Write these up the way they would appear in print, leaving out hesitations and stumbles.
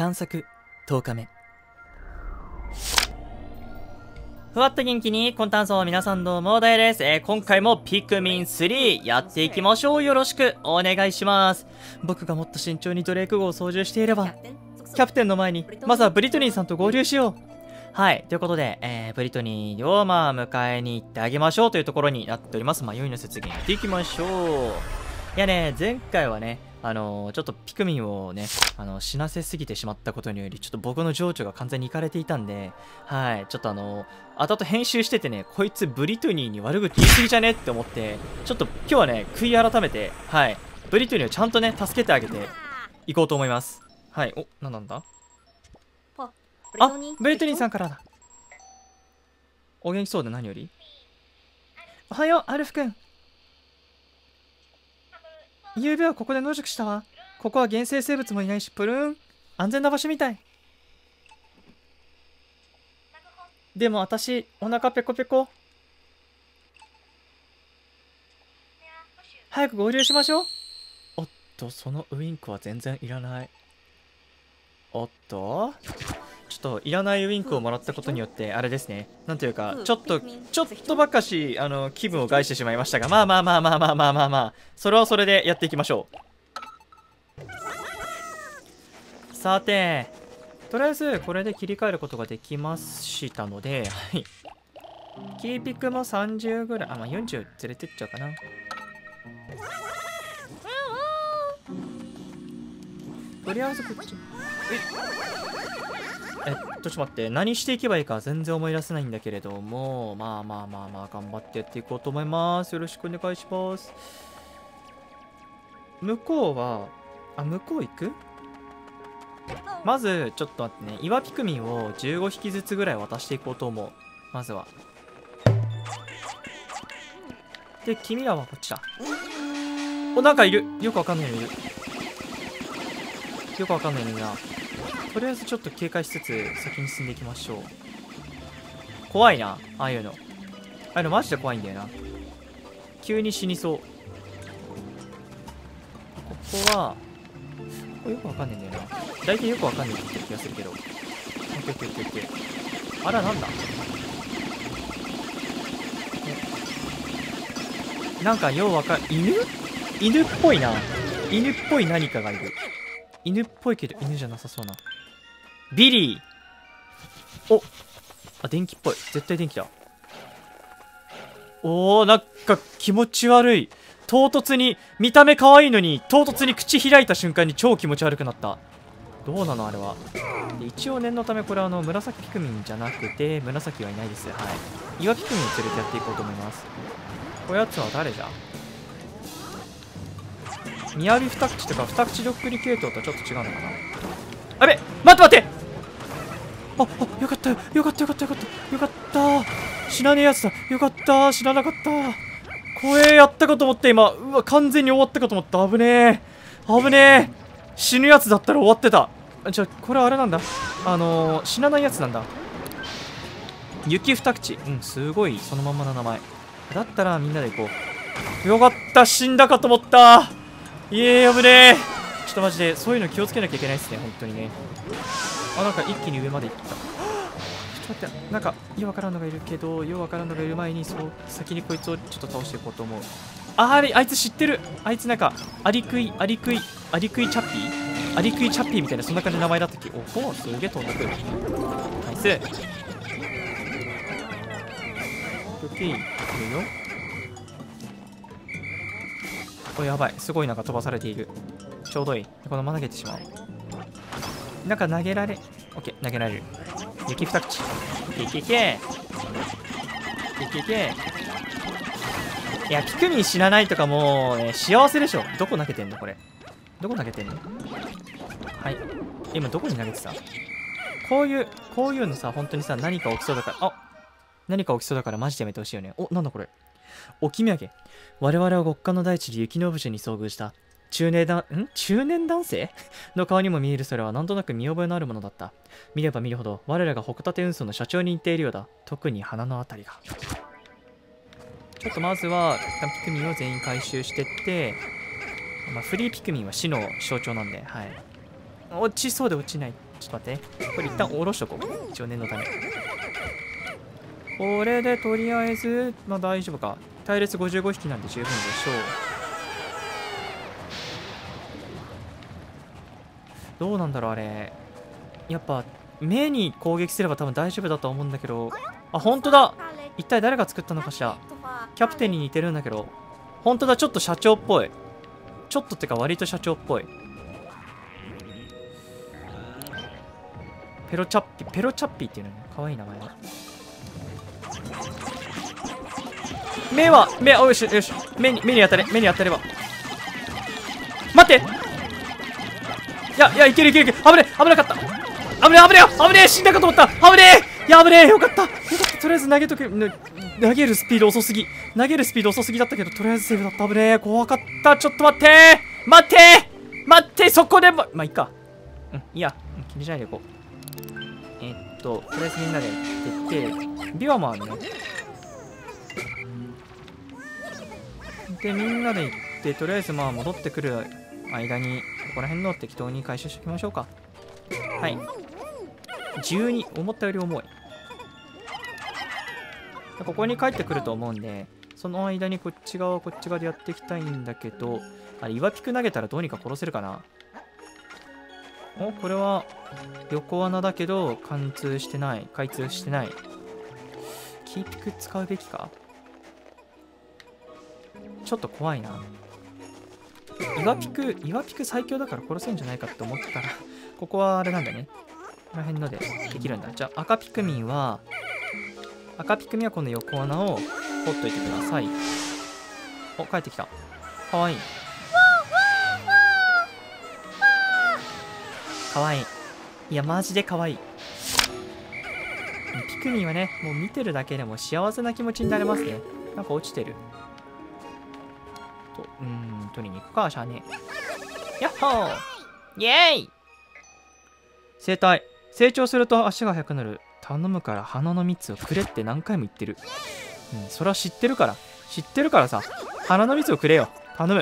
探索10日目。ふわっと元気にコンタンソー皆さんどうも大です。今回もピクミン3やっていきましょう。よろしくお願いします。僕がもっと慎重にドレーク号を操縦していればキャプテンの前にまずはブリトニーさんと合流しよう。はい。ということで、ブリトニーを、迎えに行ってあげましょうというところになっております。酔いの雪原やっていきましょう。いやね、前回はね、ちょっとピクミンをね、死なせすぎてしまったことにより、ちょっと僕の情緒が完全にいかれていたんで、はい、ちょっと後々編集しててね、こいつブリトニーに悪口言いすぎじゃねって思って、ちょっと今日はね、悔い改めて、はい、ブリトニーをちゃんとね、助けてあげていこうと思います。はい、お、なんだ？あ、ブリトニーさんからだ。お元気そうで何より。おはよう、アルフ君。ゆうべはここで野宿したわ。ここは原生生物もいないし、プルーン。安全な場所みたい。でも私、お腹ペコペコ。早く合流しましょう。おっと、そのウインクは全然いらない。おっと。ちょっといらないウィンクをもらったことによってあれですね、なんというかちょっとばかし気分を害してしまいましたが、まあそれはそれでやっていきましょう。さて、とりあえずこれで切り替えることができましたので、はい、キーピクも30ぐらい、あ、まあ40連れてっちゃうかな。とりあえずこっち、ちょっと待って、何していけばいいか全然思い出せないんだけれども、まあ頑張ってやっていこうと思います。よろしくお願いします。向こうは、あ、向こう行く。まずちょっと待ってね、岩ピクミンを15匹ずつぐらい渡していこうと思う。まずはで、君らはこっちだ。お、なんかいる、よくわかんないのいる、よくわかんないのいるな。とりあえずちょっと警戒しつつ先に進んでいきましょう。怖いな、ああいうの。ああいうのマジで怖いんだよな。急に死にそう。ここは、ここよくわかんないんだよな。大体よくわかんないって気がするけど。あら、なんだ。なんかようわかん、犬っぽいな。犬っぽい何かがいる。犬っぽいけど犬じゃなさそうな。ビリー。お、あ、電気っぽい。絶対電気だ。おー、なんか気持ち悪い。唐突に、見た目可愛いのに、唐突に口開いた瞬間に超気持ち悪くなった。どうなのあれは。で、一応念のためこれ紫ピクミンじゃなくて、紫はいないです。はい。岩ピクミンを連れてやっていこうと思います。おやつは誰じゃ？みやび二口とか二口どっくり系統とはちょっと違うのかな。あべ、待って待って、あ、よかったよ、よかった、死なねえやつだ、よかった、死ななかった。怖え、やったかと思って、今、うわ、完全に終わったかと思った。危ねえ、死ぬやつだったら終わってた。じゃあこれはあれなんだ、死なないやつなんだ。雪二口、うん、すごいそのまんまの名前だったらみんなで行こう。よかった、死んだかと思った。いえ、危ねえ。ちょっとマジでそういうの気をつけなきゃいけないですね、本当にね。あ、なんか一気に上まで行った。ちょっと待って、なんかようわからんのがいるけど、ようわからんのがいる前に、そう先にこいつをちょっと倒していこうと思う。あいつ知ってる。あいつなんかアリクイチャッピーみたいな、そんな感じの名前だったっけ。おお、すげえ飛んでくる。ナイス。オッケー、いるよ。お、やばい、すごいなんか飛ばされている。ちょうどいい。このまま投げてしまう。なんか投げられ、オッケー、投げられる。雪二口。いけ。いや、ピクミン死なないとかもう、ね、幸せでしょ。どこ投げてんのこれ。はい。今どこに投げてた？こういうのさ、本当にさ、何か起きそうだから、マジでやめてほしいよね。お、なんだこれ。おきみあげ。我々は極寒の大地で雪のオブジェに遭遇した。中年男性の顔にも見える。それはなんとなく見覚えのあるものだった。見れば見るほど我らがホコタテ運送の社長に似ているようだ。特に鼻のあたりが。ちょっとまずは一旦ピクミンを全員回収してって、まあ、フリーピクミンは死の象徴なんで、はい、落ちそうで落ちないちょっと待ってね。これ一旦下ろしとこう。一応念のため。これでとりあえず、まあ大丈夫か。隊列55匹なんで十分でしょう。どうなんだろう、あれ。やっぱ、目に攻撃すれば多分大丈夫だと思うんだけど。あ、本当だ。一体誰が作ったのかしら。キャプテンに似てるんだけど。本当だ、ちょっと社長っぽい。ちょっとってか割と社長っぽい。ペロチャッピ、ペロチャッピーっていうのね、かわいい名前は。目は、目、およし、よし、目に当たれ、目に当たれば。待って！いや、いける、危なかった。危ねえ、死んだかと思った。危ねえ、よかった、とりあえず投げとけ、投げるスピード遅すぎだったけど、とりあえずセーフだった。危ねえ、怖かった。ちょっと待って、そこでも、まあいいか。うん、いいや、気にしないでいこう。とりあえずみんなで行って、ビワもあるね。で、みんなで行って、とりあえずまあ戻ってくる間に、ここら辺の適当に回収しておきましょうか。はい。12、思ったより重い。ここに帰ってくると思うんで、その間にこっち側でやっていきたいんだけど、あれ、岩ピク投げたらどうにか殺せるかな。お、これは横穴だけど開通してない。キーピク使うべきか。ちょっと怖いな。岩ピク最強だから殺せんじゃないかって思ってたらここはあれなんだね。この辺のでできるんだ。じゃあ赤ピクミンはこの横穴を掘っといてください。お、帰ってきた。かわいい。かわいい。いや、マジでかわいい。ピクミンはね、もう見てるだけでも幸せな気持ちになれますね。なんか落ちてる。と、取りに行くか、しゃあねえ。やっほー、イエーイ。生体。成長すると足が速くなる。頼むから花の蜜をくれって何回も言ってる。うん、それは知ってるからさ。花の蜜をくれよ。頼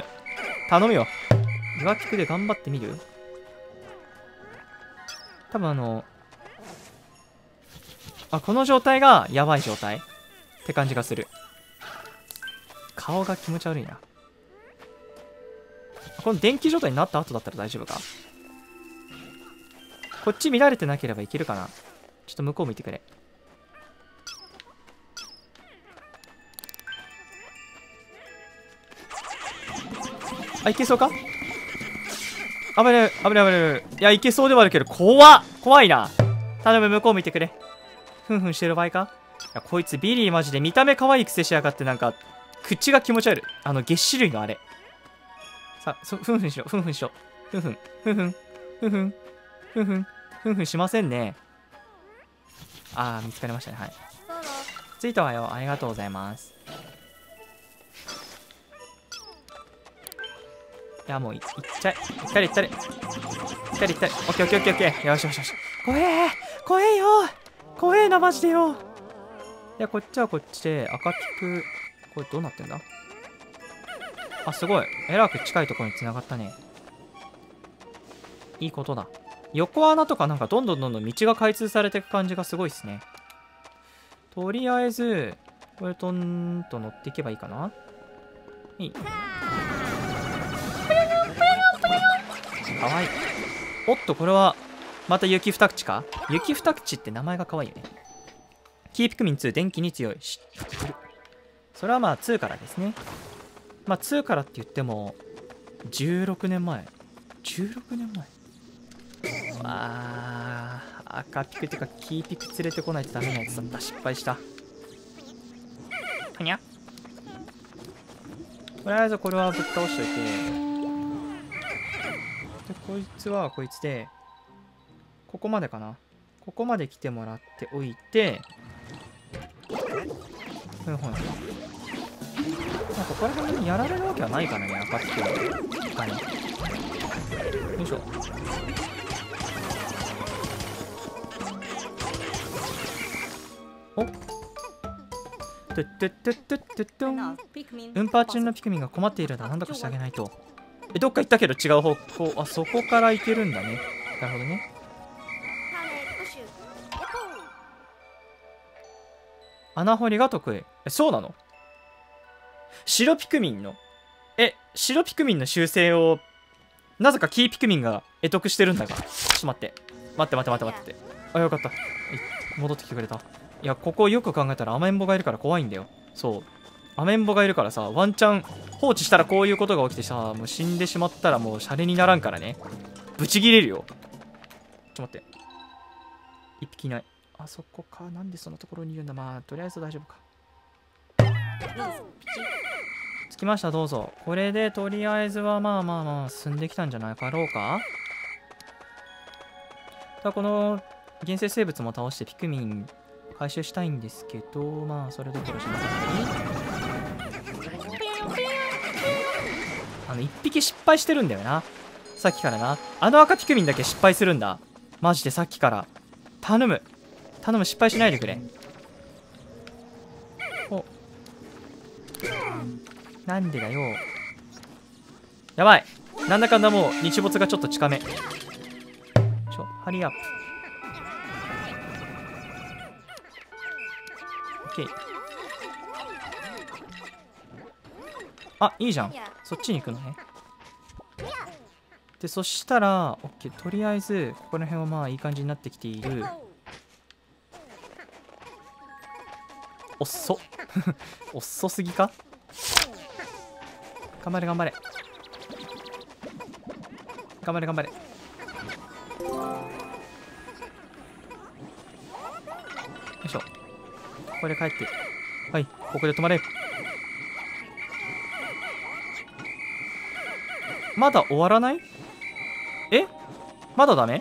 むよ。岩ピクで頑張ってみる？多分この状態がやばい状態って感じがする。顔が気持ち悪いな。この電気状態になった後だったら大丈夫か。こっち乱れてなければいけるかな。ちょっと向こう向いてくれ。あ、いけそうか。危ない。いや、いけそうではあるけど、怖いな。頼む、向こう見てくれ。ふんふんしてる場合か。いや、こいつビリーマジで見た目可愛いくせしやがって、なんか、口が気持ち悪い。月種類のあれ。さ、ふんふんしろ。ふんふんしませんね。あー、見つかりましたね。はい。着いたわよ。ありがとうございます。いや、もう行ったり。オッケー。よし。怖えな、マジでよ。いや、こっちはこっちで、赤ピク、これどうなってんだ。あ、すごい。えらく近いところに繋がったね。いいことだ。横穴とかなんかどんどん道が開通されていく感じがすごいっすね。とりあえず、これトンと乗っていけばいいかな。いい。かわいい。おっと、これはまた雪二口か。雪二口って名前がかわいいよね。キーピクミン2、電気に強い。しそれはまあ2からですね。まあ2からって言っても16年前。あー、赤ピクってかキーピク連れてこないとダメなやつだった。失敗した。はにゃ。とりあえずこれはぶっ倒しといて、こいつはこいつで、ここまでかな。ここまで来てもらっておいて、ほん、ここら辺にやられるわけはないかなね、赤ピクは。よいしょ。おっ、運パー中のピクミンが困っているんだ。なんだかしてあげないと。どっか行ったけど違う方向。あ、そこから行けるんだね。なるほどね。穴掘りが得意。え、そうなの？白ピクミンの、白ピクミンの習性を、なぜかキーピクミンが得得してるんだが。ちょっと待って。待って。あ、よかった。戻ってきてくれた。いや、ここよく考えたらアメンボがいるから怖いんだよ。そう。アメンボがいるからさ、ワンチャン放置したらこういうことが起きてさ、もう死んでしまったらもうシャレにならんからね。ブチギレるよ。ちょっと待って。一匹いない。あそこか。なんでそのところにいるんだ。まあ、とりあえず大丈夫か。着きました、どうぞ。これでとりあえずはまあ、進んできたんじゃないかろうか。ただこの原生生物も倒してピクミン回収したいんですけど、まあそれどころじゃない。1匹失敗してるんだよな、さっきからな。あの赤ピクミンだけ失敗するんだ、マジで。さっきから頼む、失敗しないでくれ。お、なんでだよ。やばい、なんだかんだもう日没がちょっと近め。ハリーアップ。あ、いいじゃん、そっちに行くのね。でそしたら OK、 とりあえずここら辺はまあいい感じになってきている。遅すぎか。頑張れ。よいしょ、ここで帰って、はい、ここで止まれ。まだ終わらない？え？まだダメ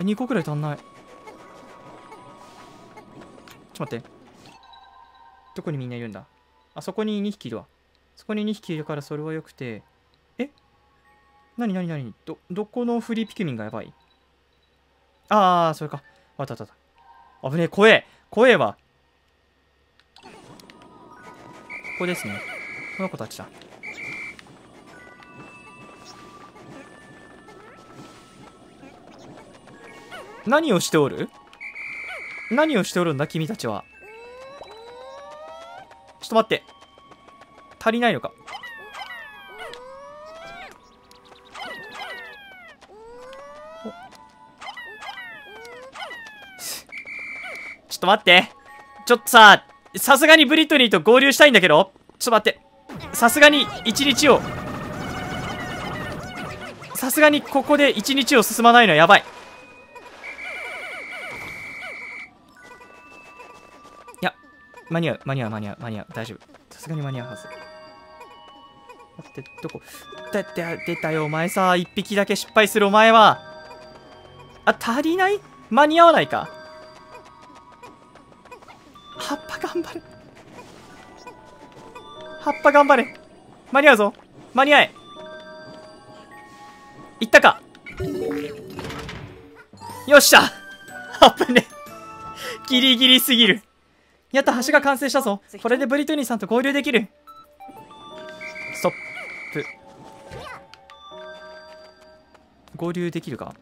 ？2個くらい足んない。ちょっと待って、どこにみんないるんだ。あそこに2匹いるわ。そこに2匹いるからそれはよくて。え？なに、どこのフリーピクミンがやばい？ああ、それか。わかった。危ねえ、怖えわ。ここですね、この子たちだ。何をしておるんだ君たちは。ちょっと待って、足りないのか。ちょっと待って、ちょっとさすがにブリトニーと合流したいんだけど。ちょっと待って、さすがにここで一日を進まないのはやばい。間に合う、大丈夫、さすがに間に合うはず。待って、どこだって。出たよ、お前さ。1匹だけ失敗するお前は。あ、足りない、間に合わないか。葉っぱ頑張れ。間に合うぞ、間に合え。いったか、よっしゃ。危ね、ギリギリすぎる。やった、橋が完成したぞ。これでブリトニーさんと合流できる。ストップ。合流できるか。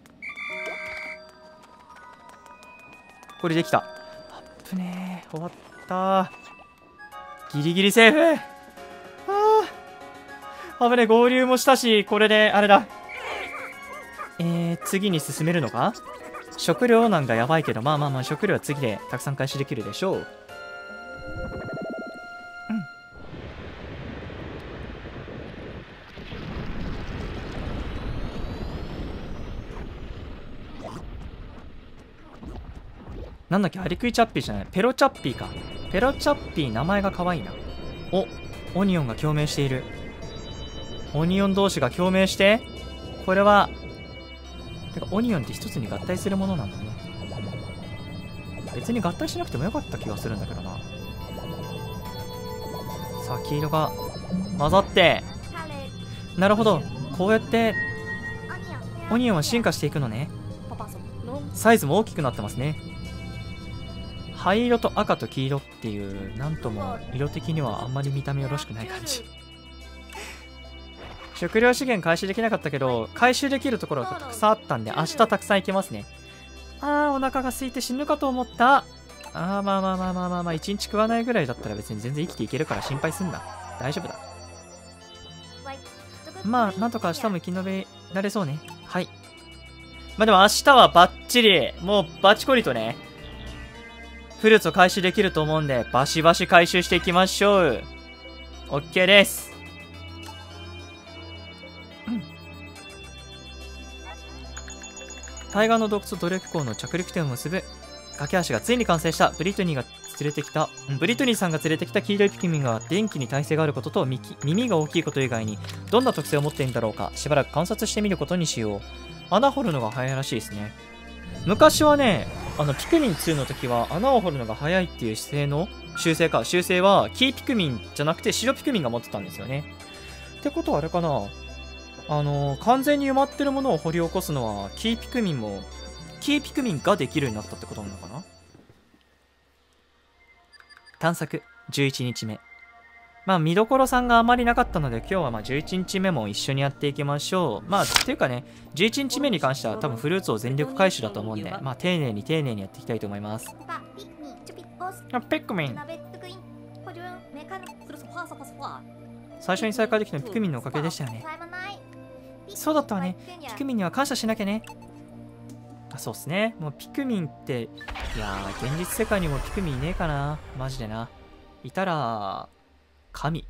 これできた。あっぶねえ、終わった。ギリギリセーフ。あぶねえ、合流もしたし、これであれだ。次に進めるのか。食料なんかやばいけど、まあ、食料は次でたくさん回収できるでしょう。なんだっけ、アリクイチャッピーじゃない、ペロチャッピーか。ペロチャッピー、名前が可愛いな。お、オニオンが共鳴している。オニオン同士が共鳴して、これはてかオニオンって一つに合体するものなんだね。別に合体しなくてもよかった気がするんだけどな。さあ、黄色が混ざって、なるほど、こうやってオニオンは進化していくのね。サイズも大きくなってますね。灰色と赤と黄色っていう、なんとも色的にはあんまり見た目よろしくない感じ。食料資源回収できなかったけど、回収できるところがたくさんあったんで、明日たくさん行けますね。あー、お腹が空いて死ぬかと思った。ああ、まあ、一日食わないぐらいだったら別に全然生きていけるから心配すんな。大丈夫だ。まあ、なんとか明日も生き延びられそうね。はい。まあでも明日はバッチリ、もうバチコリとね、フルーツを回収できると思うんで、バシバシ回収していきましょう。OK です。対岸の洞窟と努力港の着陸点を結ぶ架け橋がついに完成した。ブリトニーさんが連れてきた黄色いピクミンは電気に耐性があることと耳が大きいこと以外にどんな特性を持っているんだろうか、しばらく観察してみることにしよう。穴掘るのが早いらしいですね。昔はね、ピクミン2の時は穴を掘るのが早いっていう姿勢の修正は黄ピクミンじゃなくて白ピクミンが持ってたんですよね。ってことはあれかな、完全に埋まってるものを掘り起こすのは、キーピクミンができるようになったってことなのかな。探索、11日目。まあ、見どころさんがあまりなかったので、今日はまあ11日目も一緒にやっていきましょう。まあ、っていうかね、11日目に関しては多分フルーツを全力回収だと思うんで、まあ、丁寧にやっていきたいと思います。ピクミン。最初に再会できたのはピクミンのおかげでしたよね。そうだったわね。ピクミンには感謝しなきゃね。あ、そうっすね。もうピクミンって、いやー、現実世界にもピクミンいねえかな。マジでな。いたら、神。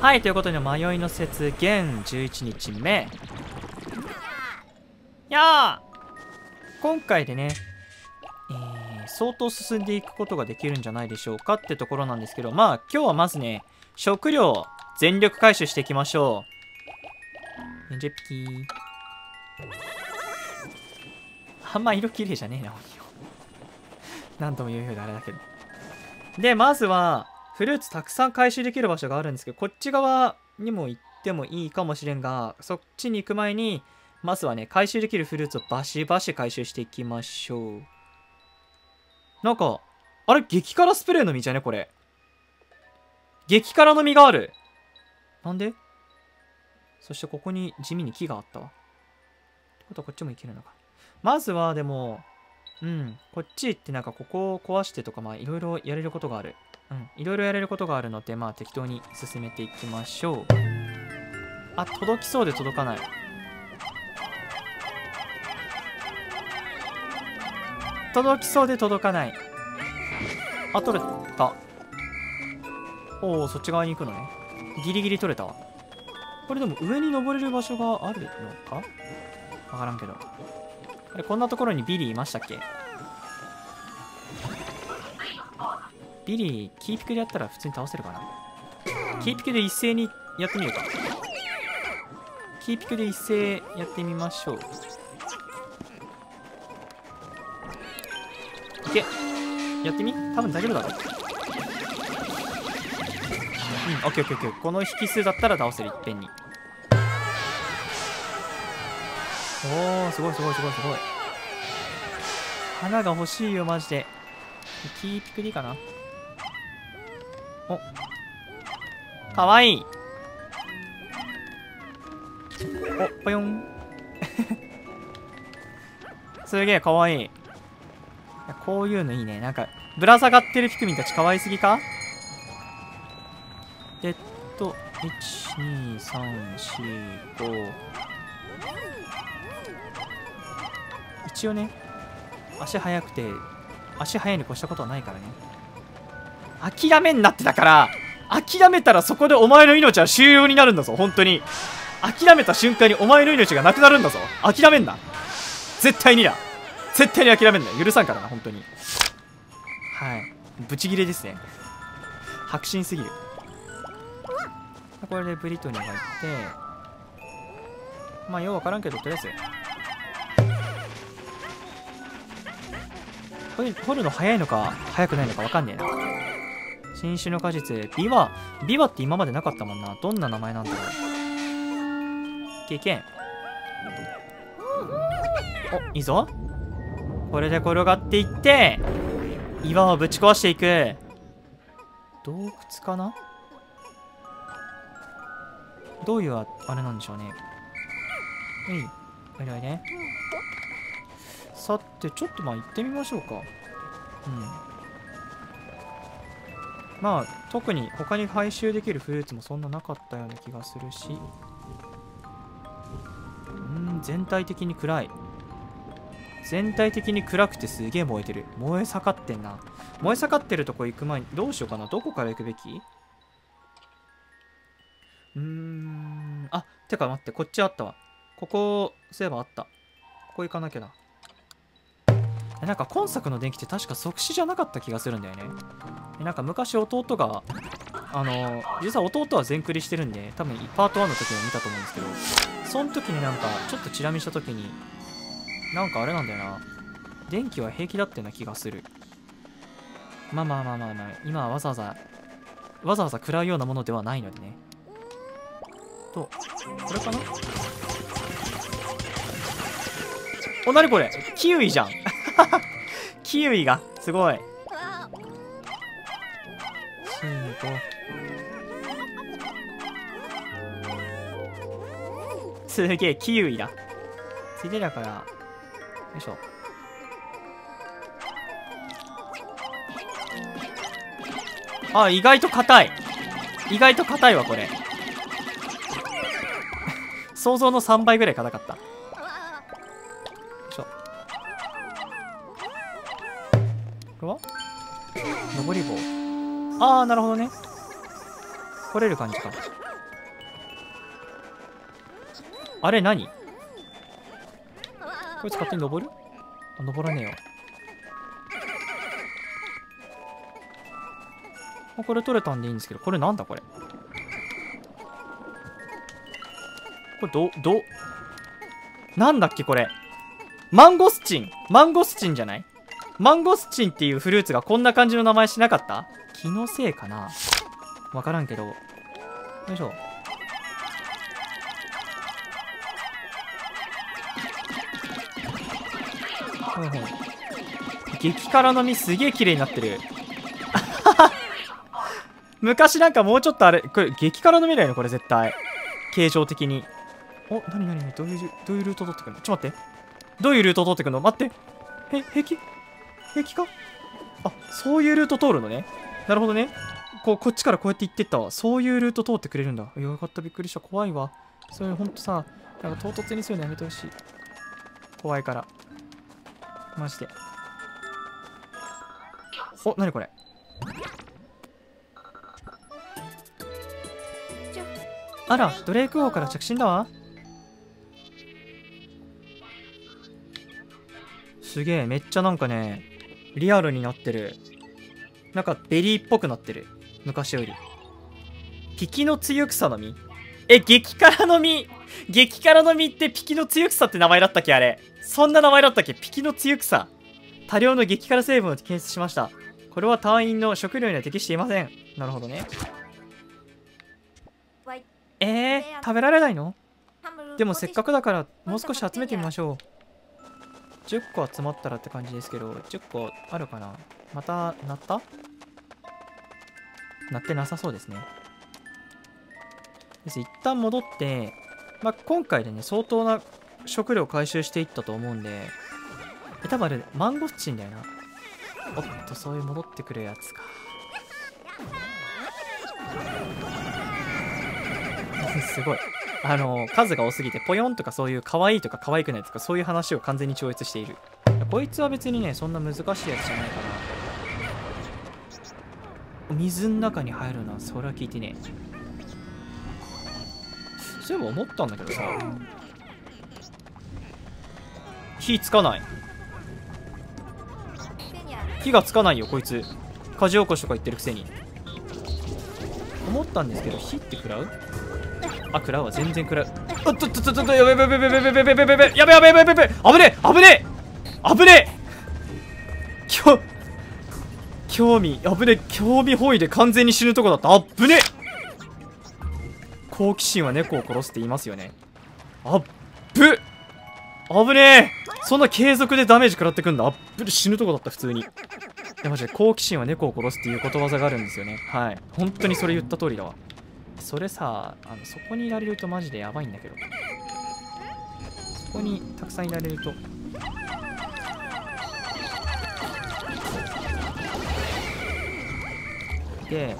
はい、ということで、迷いの節現11日目。いやー、今回でね、相当進んでいくことができるんじゃないでしょうかってところなんですけど、まあ今日はまずね、食料全力回収していきましょう。40匹。あんま色綺麗じゃねえな、何度も言うようであれだけど。で、まずはフルーツたくさん回収できる場所があるんですけど、こっち側にも行ってもいいかもしれんが、そっちに行く前にまずはね、回収できるフルーツをバシバシ回収していきましょう。なんか、あれ、激辛スプレーの実じゃねこれ。激辛の実がある。なんで？そしてここに地味に木があったわ。ってことはこっちもいけるのか。まずはでも、うん、こっち行ってなんかここを壊してとか、まあいろいろやれることがある。うん、いろいろやれることがあるので、まあ適当に進めていきましょう。あ、届きそうで届かない。届きそうで届かない。あ、取れた。おお、そっち側に行くのね。ギリギリ取れたわ。これでも上に登れる場所があるのかわからんけど、あれ、こんなところにビリーいましたっけ。ビリーキーピクでやったら普通に倒せるかな。キーピクで一斉にやってみるか。キーピクで一斉やってみましょう。やってみ？多分大丈夫だろう。うん、オッケー。この引数だったら倒せる、いっぺんに。おお、すごい。花が欲しいよ、マジで。キーピクでいいかな。お、かわいい。お、ぽよん。すげえ、かわいい。こういうのいいね。なんか、ぶら下がってるピクミンたち可愛すぎか？1、2、3、4、5。一応ね、足速いに越したことはないからね。諦めんなってだから、諦めたらそこでお前の命は終了になるんだぞ、本当に。諦めた瞬間にお前の命がなくなるんだぞ。諦めんな。絶対にだ。絶対に諦めんな、許さんからな、本当に。はい。ブチギレですね。迫真すぎる。これでブリトニーが行って、まあ、ようわからんけど、とりあえず。掘るの早いのか、早くないのかわかんねえな。新種の果実、ビワって今までなかったもんな。どんな名前なんだろう。経験。お、いいぞ。これで転がっていって岩をぶち壊していく。洞窟かな。どういうあれなんでしょうね。えい、おいでおいで。さて、ちょっとまあ行ってみましょうか。まあ特に他に回収できるフルーツもそんななかったような気がするし、全体的に暗い。全体的に暗くてすげえ燃えてる。燃え盛ってんな。燃え盛ってるとこ行く前にどうしようかな。どこから行くべき？あ、てか待って、こっちあったわ。ここ、そういえばあった。ここ行かなきゃな。なんか今作の電気って確か即死じゃなかった気がするんだよね。なんか昔弟が、実は弟は全クリしてるんで、多分パート1の時も見たと思うんですけど、その時になんかちょっとチラ見した時に、なんかあれなんだよな。電気は平気だってな気がする。まあまあまあまあまあ、今はわざわざ食らうようなものではないのでね。と、これかな？お、なにこれ？キウイじゃん。キウイが、すごい。シート。すげえ、キウイだ。ついでだから、よいしょ。あ、意外と硬い。意外と硬いわ、これ。想像の3倍ぐらい硬かった。よいしょ。これは登り棒。ああ、なるほどね。来れる感じか。あれ何？こいつ勝手に登る？あ、登らねえよ。これ取れたんでいいんですけど、これなんだこれ。これなんだっけこれ。マンゴスチンじゃない？マンゴスチンっていうフルーツがこんな感じの名前しなかった？気のせいかな、わからんけど。よいしょ。ほいほい。激辛の実すげえ綺麗になってる。昔なんかもうちょっとあれ、これ激辛の実だよねこれ絶対。形状的に。お、なになに、どういうルート取ってくるの？ちょっと待って。どういうルート取ってくるの？待って。平気か？あ、そういうルート通るのね。なるほどね。こっちからこうやって行ってったわ。そういうルート通ってくれるんだ。よかった、びっくりした。怖いわ。それほんとさ、なんか唐突にするのやめてほしい。怖いから。マジで。お、なにこれ。あら、ドレイク王から着信だわ。すげえ、めっちゃなんかね、リアルになってる。なんかベリーっぽくなってる。昔より。ピキの強草の実？え、激辛の実！激辛の実ってピキの強草って名前だったっけあれ。そんな名前だったっけ？ピキの強草。多量の激辛成分を検出しました。これは隊員の食料には適していません。なるほどね。食べられないの？でもせっかくだからもう少し集めてみましょう。10個集まったらって感じですけど、10個あるかな。また鳴った？鳴ってなさそうですね。一旦戻って、まあ、今回でね相当な食料回収していったと思うんで、多分あれマンゴスチンだよな。おっと、そういう戻ってくるやつか。すごい。数が多すぎて、ポヨンとかそういう可愛いとか可愛くないとか、そういう話を完全に超越している。こいつは別にね、そんな難しいやつじゃないかな。水の中に入るのは、それは聞いてねえ。そういえば思ったんだけどさ、火つかない。火がつかないよ、こいつ。火事起こしとか言ってるくせに。思ったんですけど、火って食らう？あ、食らうわ、全然食らう。あっとっとっとっと、やべやべ、危ねえ。興味本位で完全に死ぬとこだった。あっぶね。好奇心は猫を殺すって言いますよね。あっぶ。危ねえ。そんな継続でダメージ食らってくんだ。あっぶ、死ぬとこだった普通に。いやマジで好奇心は猫を殺すっていうことわざがあるんですよね。はい、本当にそれ言った通りだわ。それさ、そこにいられるとマジでやばいんだけど。そこにたくさんいられると。で、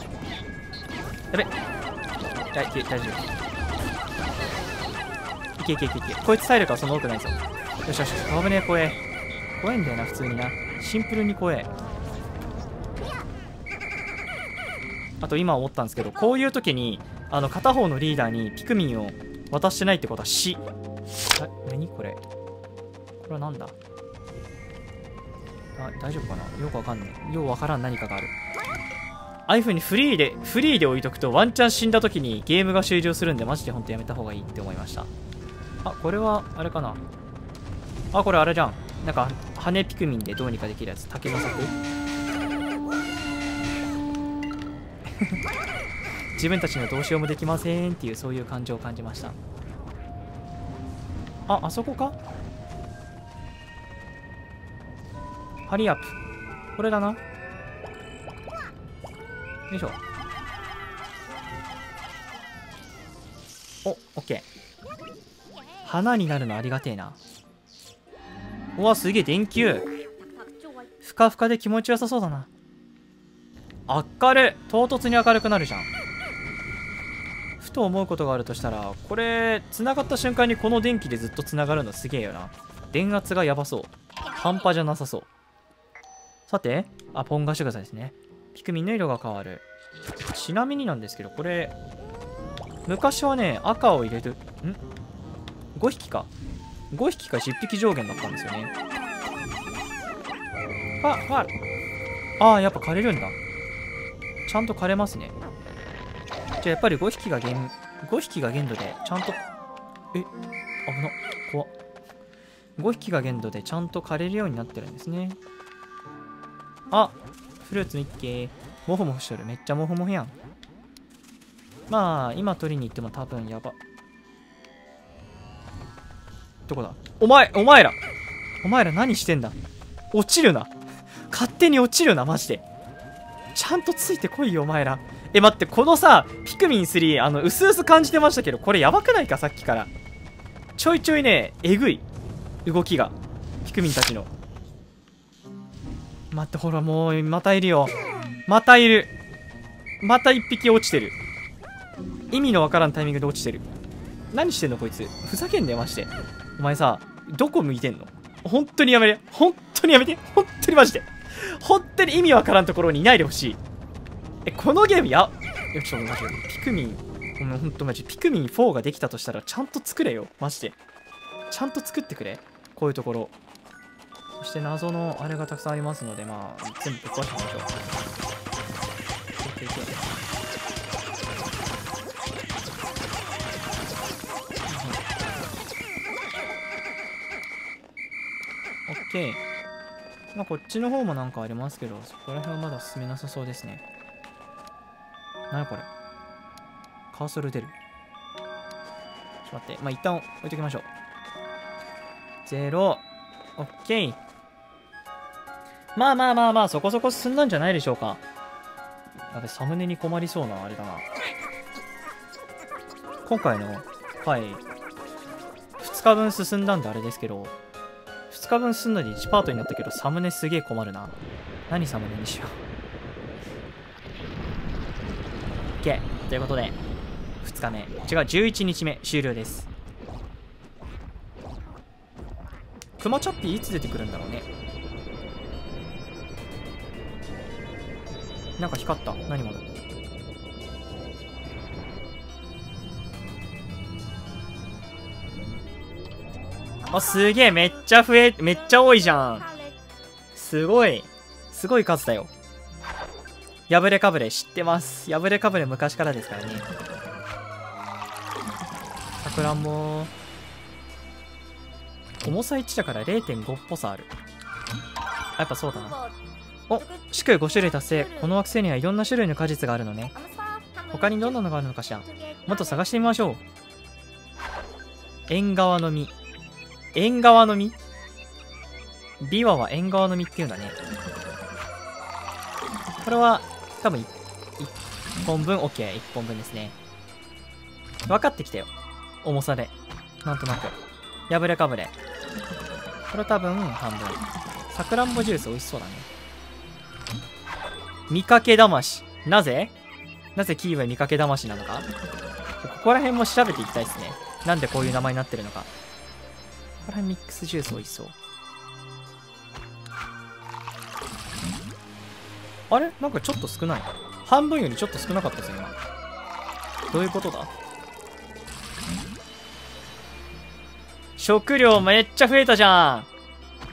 やべっ、大丈夫。いけいけいけいけ。こいつ体力はそんな多くないぞ。よしよし、危ねえ、怖え。怖えんだよな、普通にな。シンプルに怖え。あと今思ったんですけど、こういう時に片方のリーダーにピクミンを渡してないってことは死。何これ、これはなんだ。大丈夫かな、よくわかんない、ようわからん何かがある。ああいう風にフリーで置いとくとワンチャン死んだ時にゲームが終了するんで、マジでほんとやめた方がいいって思いました。あ、これはあれかな。あ、これあれじゃん、なんか羽ピクミンでどうにかできるやつ。竹の柵自分たちのどうしようもできませんっていう、そういう感情を感じました。あ、あそこか、ハリーアップ、これだな。よいしょ。お、オッケー。花になるのありがてえな。うわ、すげえ電球ふかふかで気持ちよさそうだな。明るい、唐突に明るくなるじゃん。ふと思うことがあるとしたら、これ繋がった瞬間にこの電気でずっと繋がるのすげえよな。電圧がやばそう、半端じゃなさそう。さて、あ、ポンガシュガザですね。ピクミンの色が変わる。ちなみになんですけど、これ昔はね、赤を入れるん5匹か5匹か10匹上限だったんですよね。ああ、やっぱ枯れるんだ。ちゃんと枯れますね。じゃあやっぱり5匹が限度でちゃんと、危なっ、怖っ。5匹が限度でちゃんと枯れるようになってるんですね。あ、フルーツミッキーモフモフしとる。めっちゃモフモフやん。まあ今取りに行っても多分やば。どこだ、お前ら何してんだ。落ちるな勝手に落ちるな、マジで。ちゃんとついてこいよお前ら。待って、このさ、ピクミン3うすうす感じてましたけど、これやばくないか。さっきからちょいちょいね、えぐい動きが、ピクミンたちの。待って、ほら、もうまたいるよ、またいる、また1匹落ちてる。意味のわからんタイミングで落ちてる。何してんのこいつ、ふざけんなよマジで。お前さ、どこ向いてんの。本当にやめて、本当にやめて、本当にマジで、本当に意味わからんところにいないでほしい。このゲームや、いや、ちょっと待って、ピクミン、ごめん、ほんとマジ、ピクミン4ができたとしたら、ちゃんと作れよ、マジで。ちゃんと作ってくれ、こういうところ。そして謎のあれがたくさんありますので、まあ、全部ぶっ壊してみましょう。オッケー。まあこっちの方もなんかありますけど、そこら辺はまだ進めなさそうですね。何これ、カーソル出る。ちょっと待って、まあ一旦置いときましょう。0、オッケー。まあまあまあまあ、そこそこ進んだんじゃないでしょうか。やべ、サムネに困りそうなあれだな。今回の回2日分進んだんであれですけど、2日分すんのに1パートになったけど、サムネすげえ困るな。何サムネにしよう。 OK ということで、2日目違う11日目終了です。クマチャッピーいつ出てくるんだろうね。なんか光った、何もない。あ、すげえ、めっちゃ増え、めっちゃ多いじゃん。すごい、すごい数だよ。破れかぶれ知ってます。破れかぶれ昔からですからね。さくらんぼ、重さ1だから 0.5 っぽさある。あ、やっぱそうだな。お、祝5種類達成。この惑星にはいろんな種類の果実があるのね。他にどんなのがあるのかしら。もっと探してみましょう。縁側の実、縁側の実、ビワは縁側の実っていうんだね。これは多分1本分、 OK1 本分ですね。分かってきたよ。重さで。なんとなく。破れかぶれ。これ多分半分。さくらんぼジュース美味しそうだね。見かけ騙し。なぜキーウェイ見かけ騙しなのか、ここら辺も調べていきたいですね。なんでこういう名前になってるのか。ここら辺ミックスジュース美味しそう。あれなんかちょっと少ない。半分よりちょっと少なかったですよ今。どういうことだ。食料めっちゃ増えたじゃん。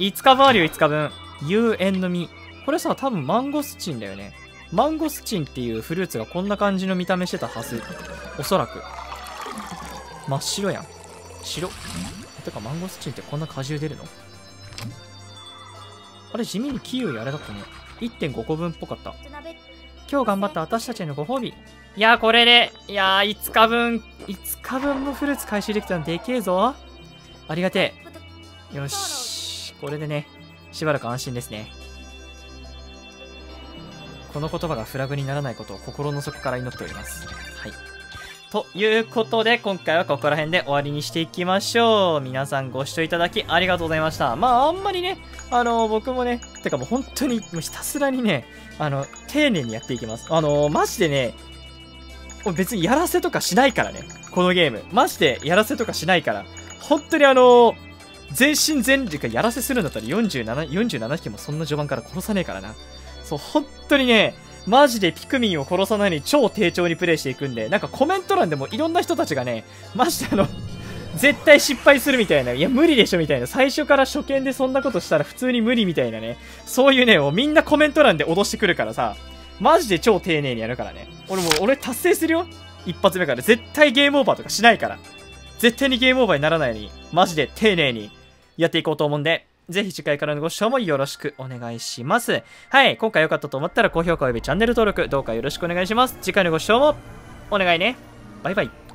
5日分あるよ5日分。有塩の実。これさ多分マンゴスチンだよね。マンゴスチンっていうフルーツがこんな感じの見た目してたはず。おそらく。真っ白やん。白。てかマンゴスチンってこんな果汁出るの？あれ地味にキウイあれだったね。1.5 個分っぽかった。今日頑張った私たちへのご褒美。いやこれで、いや5日分のフルーツ回収できたのでけえぞ。ありがてえ。よしこれでねしばらく安心ですね。この言葉がフラグにならないことを心の底から祈っております。はい、ということで今回はここら辺で終わりにしていきましょう。皆さんご視聴いただきありがとうございました。まああんまりね僕もねてかもう本当にもうひたすらにね丁寧にやっていきます。マジでね別にやらせとかしないからね。このゲームマジでやらせとかしないから本当に全身全力やらせするんだったら47匹もそんな序盤から殺さねえからな。そう本当にねマジでピクミンを殺さないように超丁重にプレイしていくんで、なんかコメント欄でもいろんな人たちがね、マジで絶対失敗するみたいな、いや無理でしょみたいな、最初から初見でそんなことしたら普通に無理みたいなね、そういうね、もうみんなコメント欄で脅してくるからさ、マジで超丁寧にやるからね。俺達成するよ。一発目から。絶対ゲームオーバーとかしないから。絶対にゲームオーバーにならないように、マジで丁寧にやっていこうと思うんで、ぜひ次回からのご視聴もよろしくお願いします。はい、今回良かったと思ったら高評価およびチャンネル登録どうかよろしくお願いします。次回のご視聴もお願いね。バイバイ。